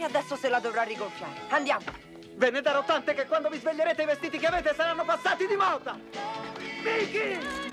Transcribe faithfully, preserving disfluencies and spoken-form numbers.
E adesso se la dovrà rigonfiare. Andiamo. Ve ne darò tante che quando vi sveglierete i vestiti che avete saranno passati di moda. Vicky!